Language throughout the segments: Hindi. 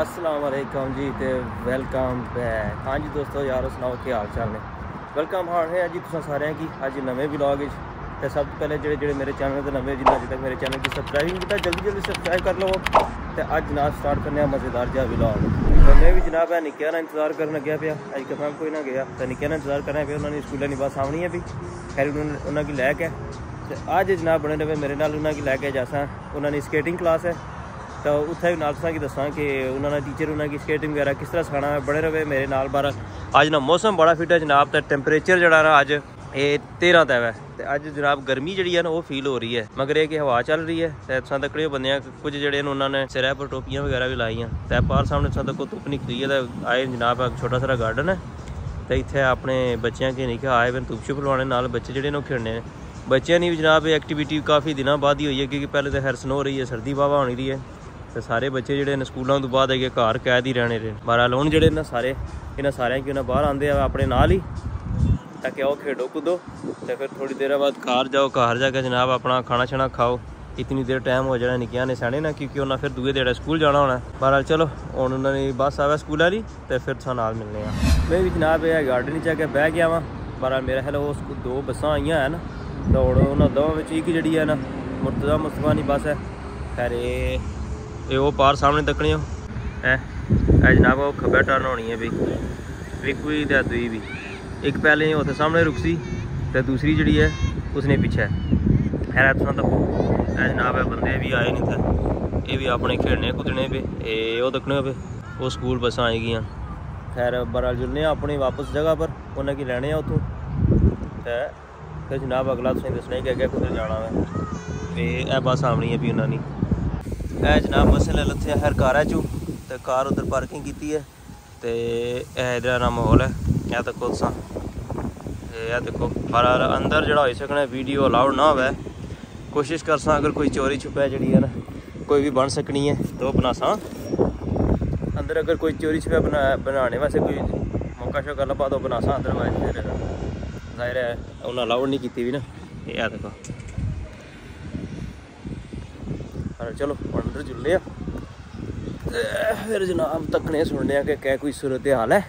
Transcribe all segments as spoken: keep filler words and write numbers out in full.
अस्सलाम वालेकुम जी ते वेलकम बैक। हाँ जी दोस्तों, यार सुनाओ क्या हाल चाल ने। वेलकम हां है जी तुम सारे की अज नवे ब्लॉग। तो सब तो पहले जेडे जेडे मेरे चैनल के नवे जिन्हें अभी तक मेरे चैनल की सबसक्राइब नहीं किया, जल्दी जल्दी सबसक्राइब कर लो। तो अज जनाब स्टार्ट करने मज़ेदार जहा ब्लॉग। तो मैं भी जनाब है निक्के ना इंतजार कर लग्या पे, अज कम कोई ना गया तो निक्के ना इंतजार करना पे। उन्होंने स्कूलों की बस आनी है भी, खैर उन्होंने लैके तो अज जनाब बने रहे मेरे नाल। उन्होंने लैके जैसा उन्होंने स्केटिंग क्लास है तो उत्थे भी नाल तुसांकी दस्सां कि उन्होंने टीचर उन्होंने की स्केटिंग वगैरह किस तरह सिखाना है। बड़े रवे मेरे नाल। बार अज ना मौसम बड़ा फिट है जनाब। तो टैंपरेचर जड़ा ना अज ये तेरह तक है। तो अज जनाब गर्मी जी है ना वो फील हो रही है, मगर यह कि हवा चल रही है। तो तुसां तकड़े बंदे हैं कुछ जेडे उन्होंने सिर पर टोपियां वगैरह भी लाइया। तो पार सामने तुसां तक धुप निकली है। तो आए जनाब छोटा सारा गार्डन है। तो इतने अपने बच्चों के निके आए हुए धुप छुप लवाने, बच्चे जेडे ने खेलने। बच्चों की भी जनाब एक्टिविटी काफ़ी दिनों बाद ही हुई है, क्योंकि पहले तो खैर स्नो हो रही है, सर्दी वाहवा होनी रही है। तो सारे बच्चे जोड़े स्कूलों तो बाद अगर घर कैद ही रहने रहे। बहरहाल हूँ जोड़े ना सारे इन्होंने सारे कि बहर आते हैं अपने नाल ही, ताकि आओ खेडो कूदो। तो फिर थोड़ी देर बाद घर जाओ, घर जाके जनाब अपना खाना छाना खाओ। इतनी देर टाइम हो जाना निक्किया ने सहने ना, क्योंकि उन्हें फिर दूए देड़े स्कूल जाना होना। बहरहाल चलो हूँ उन्होंने बस आवे स्कूल वाली, तो फिर तुहानू मिलने हैं। मैं भी जनाब यह गार्डन च आके बह गया वहाँ। बहरहाल मेरा ख्याल वो दो बसा आई हैं ना, तो उन्होंने दोवों में एक जी है ना मुर्तज़ा मुस्तफा की बस है। खैर ये वो पार सामने तकनी हो है जनाब, वो खब्बे टर्न होनी है भी भी कोई तो दुई भी एक पहले उस सामने रुकसी तो दूसरी जी है उसने पीछे। खैर तुम तक है जनाब बंदे भी आए नहीं थे, ये भी अपने खेलने कुदने पे ये तकने पे वो स्कूल बसा आई गई। खैर बहरहाल जुलने अपनी वापस जगह पर उन्हें कि लैने उतों। तो फिर जनाब अगला तुझे दसना कि अगर कुछ जाना है। यह बस आनी है भी उन्होंने ए जनाब बसें ले लत्थे खैर कारा चू। तो कार उधर पार्किंग की है। तो इधर ना माहौल है यह देखो तुसा यह देखो। पर अंदर जड़ा हो सकना वीडियो अलाउड ना हो, कोशिश कर सा अगर कोई चोरी छुपया जी है ना कोई भी बन सकनी है तो बना सा। अंदर अगर कोई चोरी छुपया बना बनाने वैसे कोई मौका शौका लभा तो बना सा, अदरवाइज फिर जाहिर है उन्हें अलाउड नहीं की भी ना। यह देखो चलो अंदर जुले फिर जनाब तकने सुनने कि क्या कोई सूरत हाल है।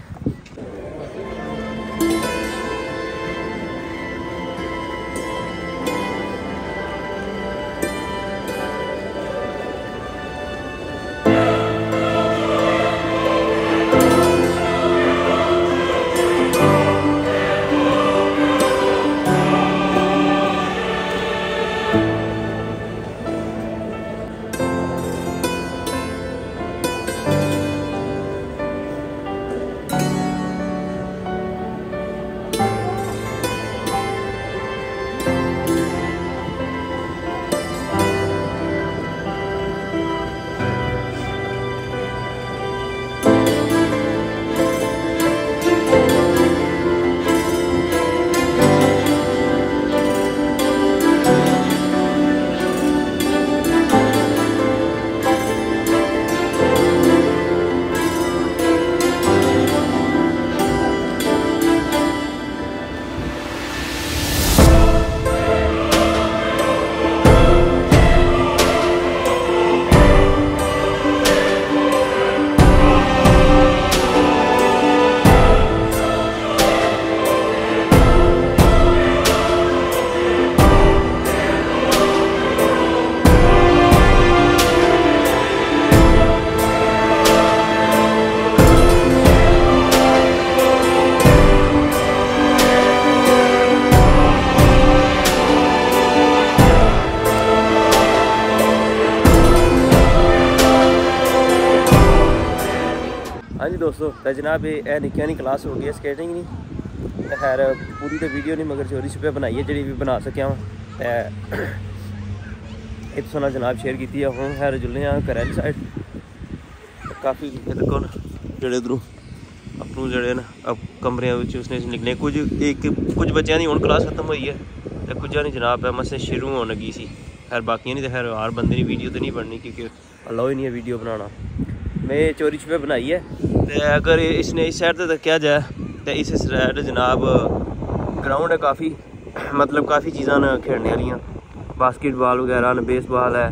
हाँ जी दोस्तों, तो जनाब यह निक्की नी क्लास हो गई है स्केटिंग की। खैर पूरी तो वीडियो नहीं मगर चोरी छुपे बनाई है जी भी बना सकिया वहाँ। इतना ना जनाब शेयर की हूँ। खैर जुलने घर आली साइड काफ़ी बिल्कुल जोड़े उधरों अपनू जोड़े न अब कमरिया उसने निकले। कुछ एक कुछ बच्चों की हूँ क्लास खत्म हुई है तो कुछ नहीं जनाब है मसे शुरू होने लगी सी। खैर बाकियां नहीं तो खैर हर बंदे की वीडियो तो नहीं बननी, क्योंकि अलाउ ही नहीं है वीडियो बनाना। मैं चोरी छुपे बनाई है। तो अगर इसने इस साइड से तकया जाए तो इस साइड जनाब ग्राउंड है काफ़ी, मतलब काफ़ी चीज़ा खेलने वाली बास्केटबॉल वगैरह न, बेसबॉल है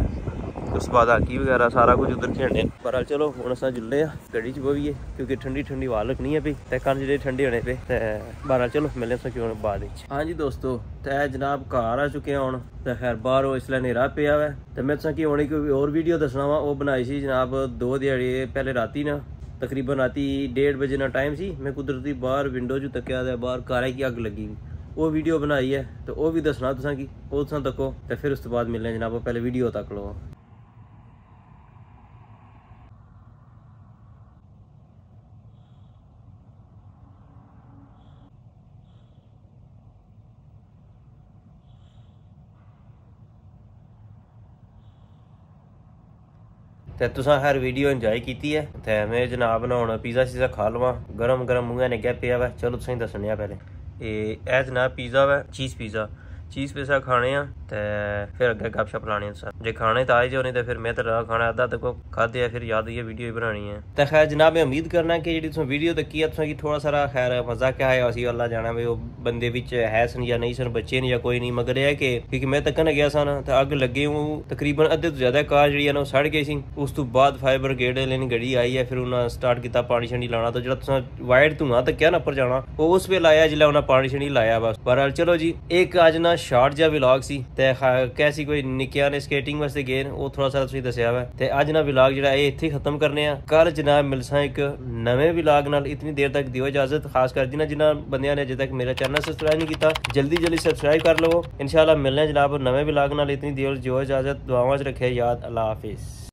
उस बाद आकी वगैरह सारा कुछ उधर खेलने। पर चलो हम अस जुलने गड्डी च बोइए क्योंकि ठंडी ठंडी हवा लगनी है भाई ते कल जो ठंडे होने पे बहरहाल चलो मिले अस क्यों बाद। हाँ जी दोस्तों ते जनाब घर आ चुके हूँ तो खैर बाहर इसलिए नेरा पिया वा तो मैं तुसें की होनी कोई होर वीडियो दसना वा वह बनाई सी जनाब दो दिहाड़े पहले राती ना तकरीबन राती डेढ़ बजे ना टाइम सी मैं कुदरती बाहर विंडो चू तक्या तो बाहर कारा की अग लगी वो वीडियो बनाई है तो वो भी दसना तुसें की वो तुसें तको तो फिर उसके बाद मिलने जनाब पहले वीडियो तक लो। तो तुसा हर वीडियो इंजॉय की है तो मैं जनाब ना हूँ पिज़्ज़ा शीज़ा खा लवा गर्म गर्म मूँह ने क्या पिया वा चलो तुसें दसने पहले ए जनाब पिज़्ज़ा वा चीज़ पिज़्ज़ा चीज़ पिज़्ज़ा खाने आ ते फिर अगर गपशप लाने जे खाने तो आए जो नहीं तो फिर मैं तो खाना अद्धा तक खाते हैं फिर याद ये वीडियो ही बनानी है। तो खैर जनाब मैं उम्मीद करना कि जी तुम वीडियो तक है तुम थोड़ा सारा खैर मज़ा क्या है असी अल्लाह जाना भी वो बंदे बिच है सन या नहीं सन बच्चे ने या कोई नहीं मगर यह है कि क्योंकि मैं तक ना गया सन तो अग लगे हूँ तकरीबन अद्धे तो ज़्यादा कार जी ना सड़ गई सी उस तो बाद फायर ब्रिगेड लेने गड्डी आई है फिर उन्हें स्टार्ट किया पानी छानी लाना तो जो तुम वायर धुआं तक क्या ना पर जाना वो उस वे लाया जिला उन्हें पानी छानी लाया बस। पर चलो जी एक अज ना शार्ट जहा व्लॉग सी कैसी कोई निक्किया ने स्केटिंग वास्ते गए वो थोड़ा सा तुसीं दस्सिया वा ते अज ना व्लॉग जिहड़ा एह इत्थे खत्म करने कल जनाब मिलसां एक नवे व्लॉग नाल। इतनी देर तक दिओ इजाजत खास कर देना जिन्हां बंदियां ने अजे तक मेरा चैनल सबसक्राइब नहीं कीता जल्दी जल्दी सबसक्राइब कर लवो इंशाअल्लाह मिलने जनाब नवे व्लॉग नाल। इतनी देर दिओ इजाजत दुआवां च रखियो याद अल्लाह हाफिज़।